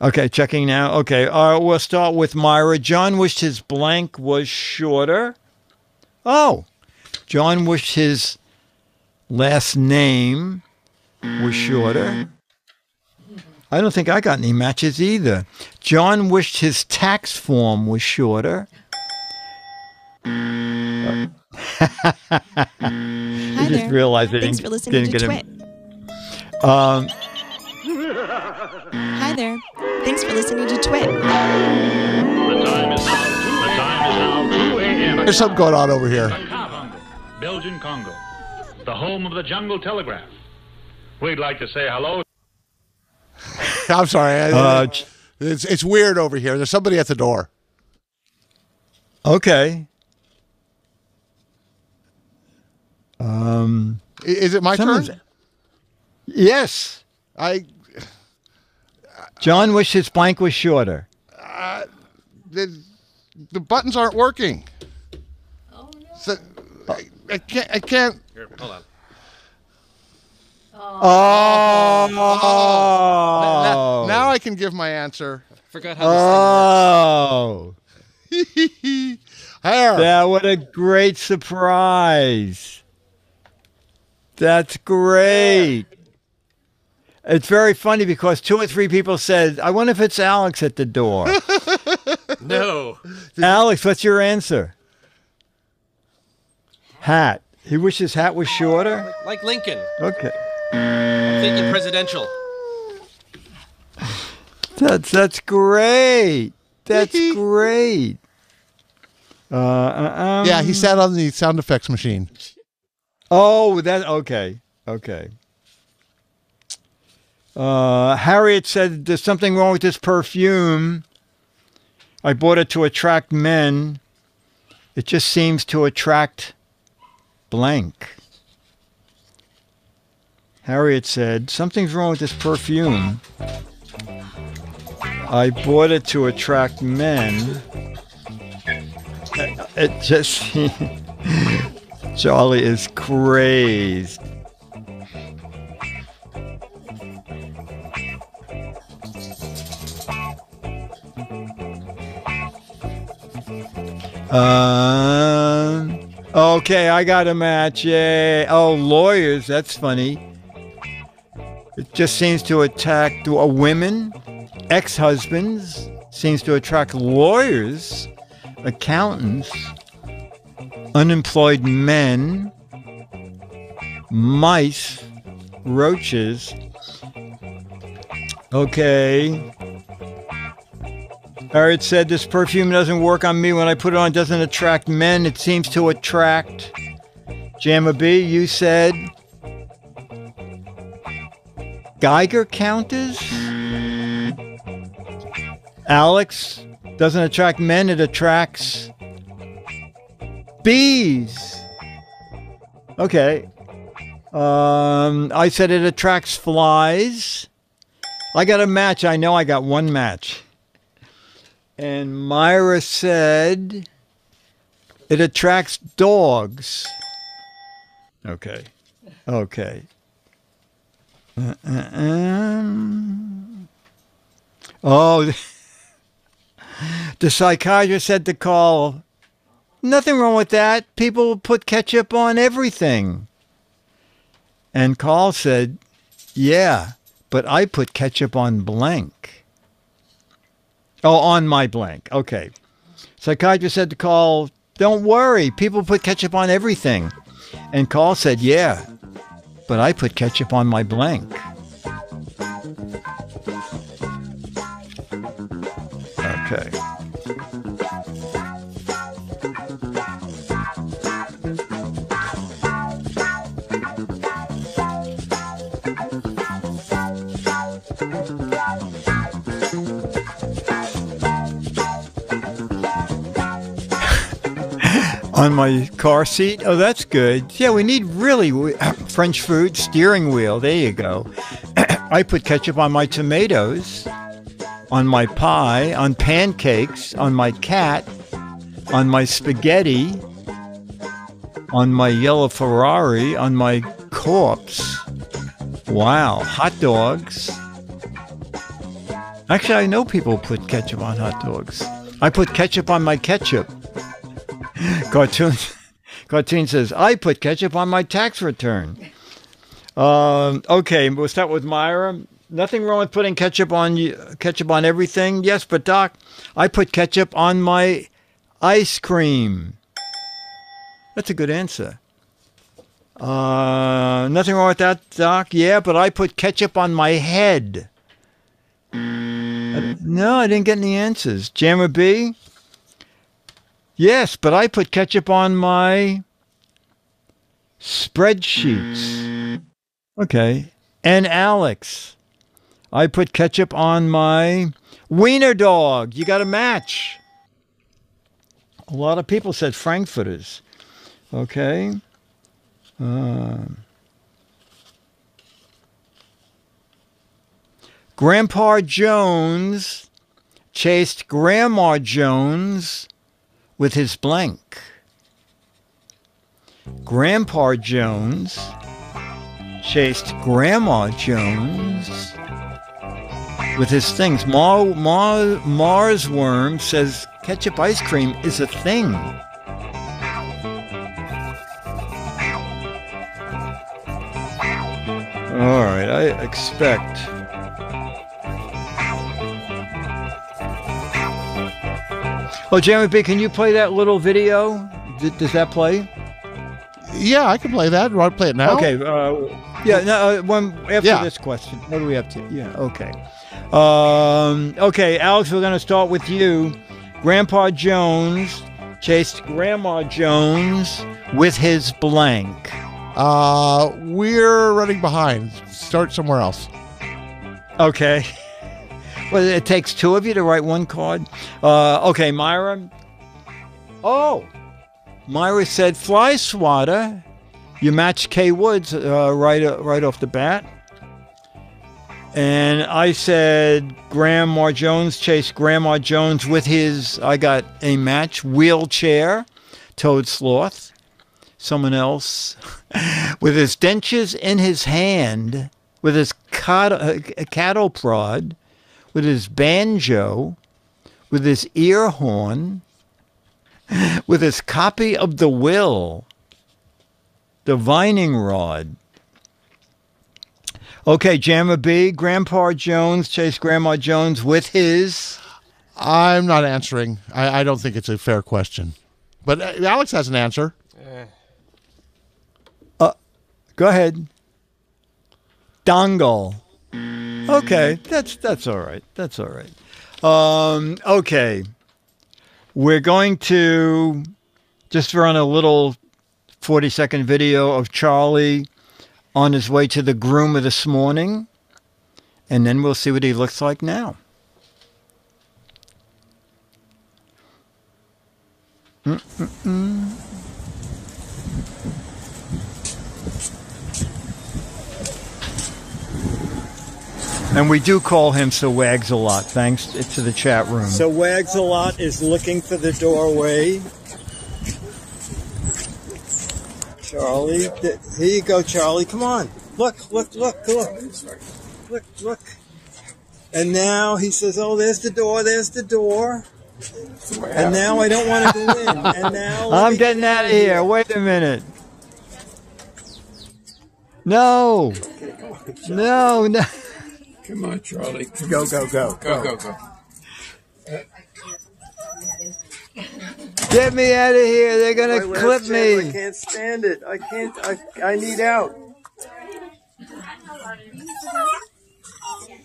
Okay, checking now. Okay, we'll start with Myra. John wished his blank was shorter. Oh, John wished his last name was shorter. I don't think I got any matches either. John wished his tax form was shorter. I just realized that thanks for listening to Twit. Hi there. Thanks for listening to Twit. The time is now 2 a.m. There's something going on over here. Belgian Congo, the home of the jungle telegraph. We'd like to say hello. I'm sorry. It's weird over here. There's somebody at the door. Okay. Is it my turn? Yes. John wished his blank was shorter. The buttons aren't working. Oh, no. So, I can't. Here, hold on. Oh. Now I can give my answer. I forgot how this thing works. Yeah, what a great surprise. That's great. It's very funny because 2 or 3 people said, I wonder if it's Alex at the door. No. Alex, what's your answer? Hat. He wishes hat was shorter? Like Lincoln. Okay. I'm thinking presidential. That's great. That's great. Yeah, he sat on the sound effects machine. Oh, that okay. Okay. Harriet said, there's something wrong with this perfume. I bought it to attract men. It just seems to attract blank. Harriet said, something's wrong with this perfume. I bought it to attract men. It just seems... Charlie is crazed. Okay, I got a match. Yay. Oh, lawyers, that's funny. It just seems to attract women, ex-husbands, seems to attract lawyers, accountants, unemployed men, mice, roaches. Okay. Harriet said, this perfume doesn't work on me. When I put it on, it doesn't attract men. It seems to attract. Jamma B, you said Geiger counters? Alex, doesn't attract men. It attracts bees. Okay. I said it attracts flies. I got a match. I know I got one match. And Myra said it attracts dogs. Okay. Okay. Oh, the psychiatrist said to call. Nothing wrong with that. People put ketchup on everything. And Carl said, yeah, but I put ketchup on blank. Oh, on my blank. Okay. Psychiatrist said to Carl, don't worry. People put ketchup on everything. And Carl said, yeah, but I put ketchup on my blank. Okay. On my car seat? Oh, that's good. Yeah, we need really French food, steering wheel. There you go. I put ketchup on my tomatoes, on my pie, on pancakes, on my cat, on my spaghetti, on my yellow Ferrari, on my corpse. Wow. Hot dogs. Actually, I know people put ketchup on hot dogs. I put ketchup on my ketchup. Cartoon says, I put ketchup on my tax return. Okay, we'll start with Myra. Nothing wrong with putting ketchup on everything. Yes, but Doc, I put ketchup on my ice cream. That's a good answer. Nothing wrong with that, Doc. Yeah, but I put ketchup on my head. No, I didn't get any answers. Jammer B? Yes, but I put ketchup on my spreadsheets. Okay. And Alex, I put ketchup on my wiener dog. You got a match. A lot of people said Frankfurters. Okay. Grandpa Jones chased Grandma Jones with his blank. Grandpa Jones chased Grandma Jones with his things. Mars Worm says ketchup ice cream is a thing. All right, I expect. Oh, Jeremy B, can you play that little video? Does that play? Yeah, I can play that. Do I play it now? Okay. Yeah, no, after this question. What do we have to? Yeah, okay. Okay, Alex, we're going to start with you. Grandpa Jones chased Grandma Jones with his blank. We're running behind. Start somewhere else. Okay. Well, it takes two of you to write one card. Okay, Myra. Oh, Myra said fly swatter. You match Kay Woods right off the bat. And I said Grandma Jones chased Grandma Jones with his, I got a match, wheelchair, Toad Sloth. Someone else with his dentures in his hand, with his cattle prod, with his banjo, with his ear horn, with his copy of the will, divining rod. Okay, Jamma B, Grandpa Jones chased Grandma Jones with his. I'm not answering. I don't think it's a fair question. But Alex has an answer. Go ahead. Dongle. Okay, that's all right. That's all right. Okay. We're going to just run a little 40-second video of Charlie on his way to the groomer this morning, and then we'll see what he looks like now. And we do call him Sir Wags-a-Lot, thanks to the chat room. So Wags-a-Lot is looking for the doorway. Charlie, here you go, Charlie. Come on. Look, look, look, look. Look, look. And now he says, oh, there's the door, there's the door. And now I don't want to go in. And now I'm getting out of here. Wait a minute. No. No, no. Come on, Charlie. Go, go, go. Go, go, go. Get me out of here. They're going to clip me. I can't stand it. I can't. I need out.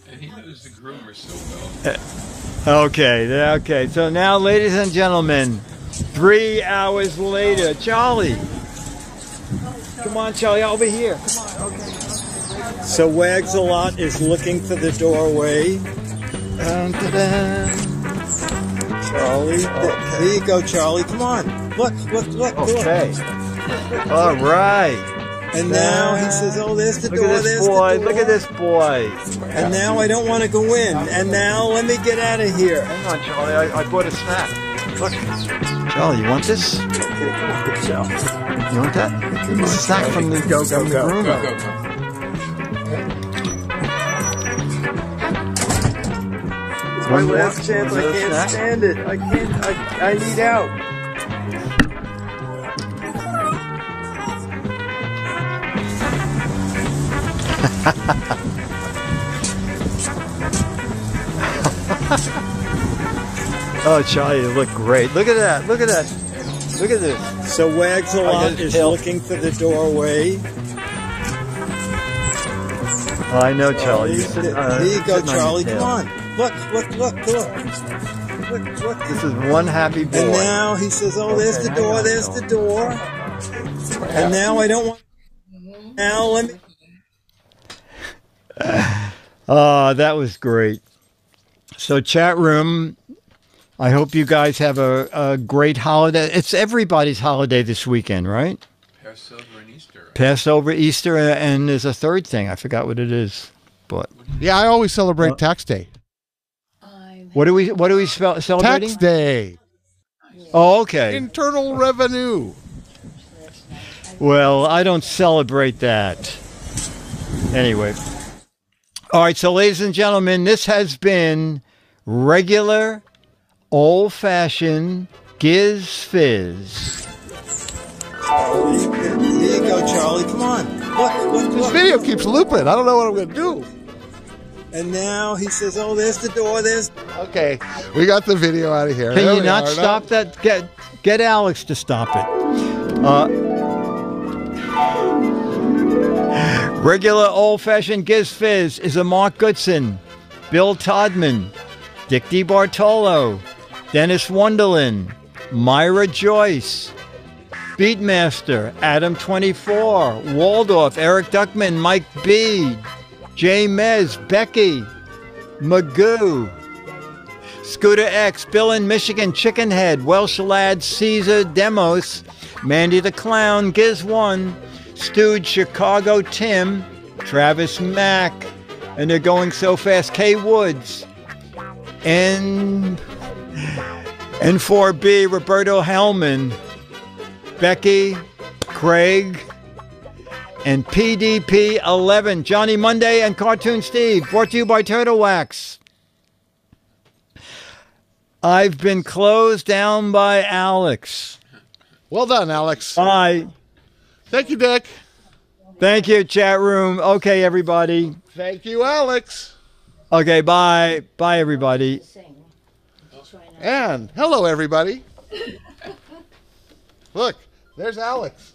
And he knows the groomer so well. Okay. Okay. So now, ladies and gentlemen, 3 hours later, Charlie. Come on, Charlie. Over here. Come on. Okay. So Wags-a-Lot is looking for the doorway. Dun, dun, dun. Charlie, here you go, Charlie. Come on, look, look, look, look. Okay. All right. And now he says, "Oh, there's the door. There's the door. Look at this boy. And now I don't want to go in. And now let me get out of here. Hang on, Charlie. I bought a snack. Look, Charlie, you want this? You want that? It's a snack from the groomer. My last chance, I can't stand it. I can't, I need out. Oh, Charlie, you look great. Look at that, look at that. Look at this. So Wags-a-Lot is looking for the doorway. I know, Charlie. Here you go, Charlie, come on. Look, look, look, look. Look. This is one happy boy. And now he says, oh, there's the door, there's the door. And now I don't want... Now let me... that was great. So chat room, I hope you guys have a great holiday. It's everybody's holiday this weekend, right? Passover and Easter. Right? Passover, Easter, and there's a third thing. I forgot what it is. But yeah, I always celebrate Tax Day. What do we celebrating? Tax Day. Oh, okay. Internal revenue. Well, I don't celebrate that. Anyway. All right, so ladies and gentlemen, this has been regular, old-fashioned Giz Fizz. Oh, there you go, Charlie. Come on. Look. This video keeps looping. I don't know what I'm going to do. And now he says, oh, there's the door. There's... Okay. We got the video out of here. Can you not stop that? Get Alex to stop it. Regular old-fashioned Giz Fizz is a Mark Goodson, Bill Todman, Dick DiBartolo, Dennis Wonderland, Myra Joyce, Beatmaster, Adam24, Waldorf, Eric Duckman, Mike B, J Mez, Becky, Magoo, Scooter X, Bill in Michigan, Chickenhead, Welsh Lad, Caesar, Demos, Mandy the Clown, Giz1, Stooge, Chicago Tim, Travis Mack, and they're going so fast, K Woods, N4B, Roberto Hellman, Becky, Craig, and PDP11, Johnny Monday and Cartoon Steve, brought to you by Turtle Wax. I've been closed down by Alex. Well done, Alex. Bye. Thank you, Dick. Thank you, chat room. Okay, everybody. Thank you, Alex. Okay, bye. Bye, everybody. And hello, everybody. Look, there's Alex.